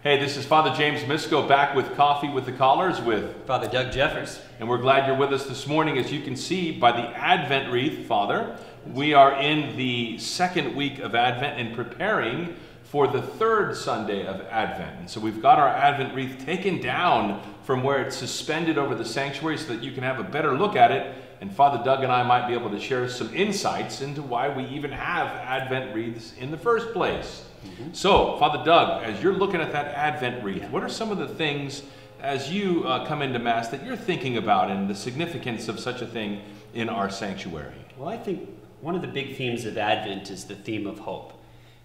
Hey, this is Father James Misko back with Coffee with the Collars with Father Doug Jeffers. And we're glad you're with us this morning. As you can see by the Advent wreath, Father, we are in the second week of Advent and preparing for the third Sunday of Advent. And so we've got our Advent wreath taken down from where it's suspended over the sanctuary so that you can have a better look at it. And Father Doug and I might be able to share some insights into why we even have Advent wreaths in the first place. So, Father Doug, as you're looking at that Advent wreath, what are some of the things as you come into Mass that you're thinking about and the significance of such a thing in our sanctuary? Well, I think one of the big themes of Advent is the theme of hope.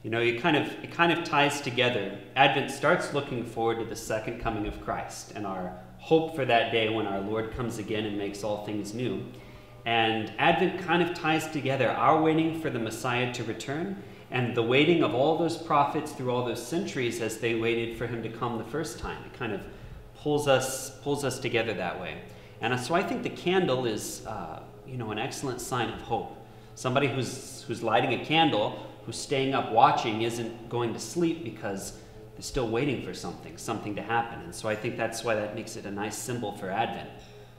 You know, it kind of ties together. Advent starts looking forward to the second coming of Christ and our hope for that day when our Lord comes again and makes all things new. And Advent kind of ties together our waiting for the Messiah to return and the waiting of all those prophets through all those centuries as they waited for him to come the first time. It kind of pulls us together that way. And so I think the candle is you know, an excellent sign of hope. Somebody who's lighting a candle, who's staying up watching, isn't going to sleep because they're still waiting for something to happen. And so I think that's why that makes it a nice symbol for Advent,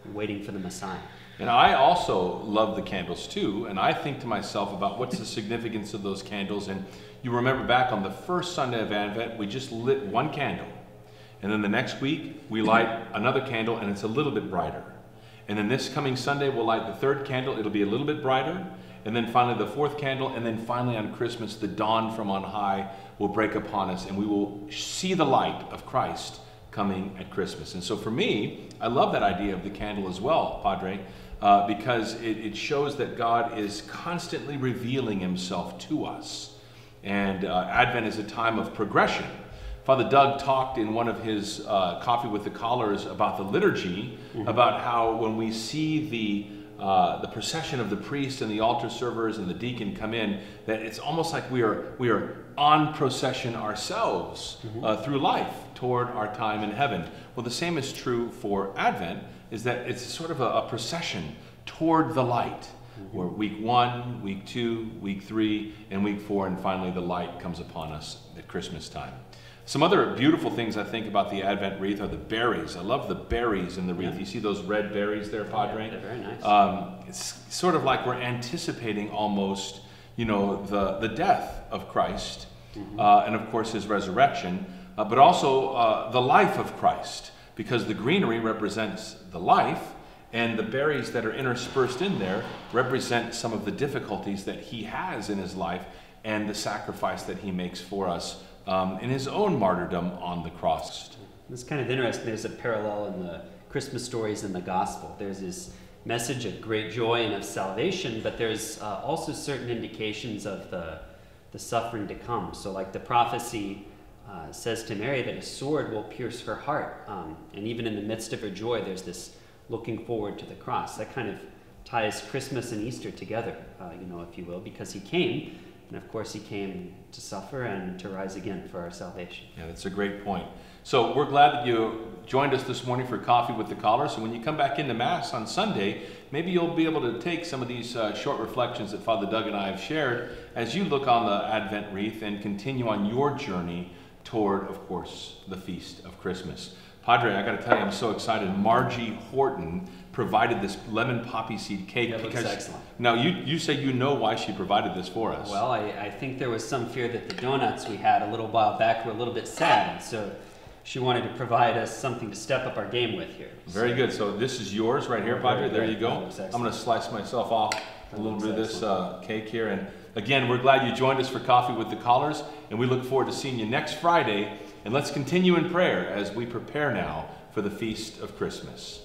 waiting for the Messiah. And I also love the candles too, and I think to myself about what's the significance of those candles. And you remember back on the first Sunday of Advent, we just lit one candle. And then the next week, we light another candle and it's a little bit brighter. And then this coming Sunday, we'll light the third candle, it'll be a little bit brighter. And then finally the fourth candle, and then finally on Christmas, the dawn from on high will break upon us and we will see the light of Christ coming at Christmas. And so for me, I love that idea of the candle as well, Padre, because it shows that God is constantly revealing himself to us. And Advent is a time of progression. Father Doug talked in one of his Coffee with the Collars about the liturgy, about how when we see the procession of the priest and the altar servers and the deacon come in, that it's almost like we are on procession ourselves through life toward our time in heaven. Well, the same is true for Advent, is that it's sort of a procession toward the light, where week 1, week 2, week 3, and week 4, and finally the light comes upon us at Christmas time. Some other beautiful things I think about the Advent wreath are the berries. I love the berries in the wreath. Yeah. You see those red berries there, Padre? Yeah, they're very nice. It's sort of like we're anticipating almost, you know, the death of Christ, and of course his resurrection, but also the life of Christ, because the greenery represents the life, and the berries that are interspersed in there represent some of the difficulties that he has in his life and the sacrifice that he makes for us in his own martyrdom on the cross. It's kind of interesting. There's a parallel in the Christmas stories in the gospel. There's this message of great joy and of salvation, but there's also certain indications of the suffering to come. So like the prophecy says to Mary that a sword will pierce her heart, and even in the midst of her joy there's this looking forward to the cross. That kind of ties Christmas and Easter together, you know, if you will, because he came, and of course he came to suffer and to rise again for our salvation. Yeah, that's a great point. So we're glad that you joined us this morning for Coffee with the Collars. So when you come back into Mass on Sunday, maybe you'll be able to take some of these short reflections that Father Doug and I have shared as you look on the Advent wreath and continue on your journey toward, of course, the Feast of Christmas. Padre, I got to tell you, I'm so excited. Margie Horton provided this lemon poppy seed cake. That looks excellent. Now, you say you know why she provided this for us. Well, I think there was some fear that the donuts we had a little while back were a little bit sad, so she wanted to provide us something to step up our game with here. Very good. So this is yours right here, Padre. There you go. I'm going to slice myself off a little bit of this cake here. And again, we're glad you joined us for Coffee with the Collars, and we look forward to seeing you next Friday. And let's continue in prayer as we prepare now for the Feast of Christmas.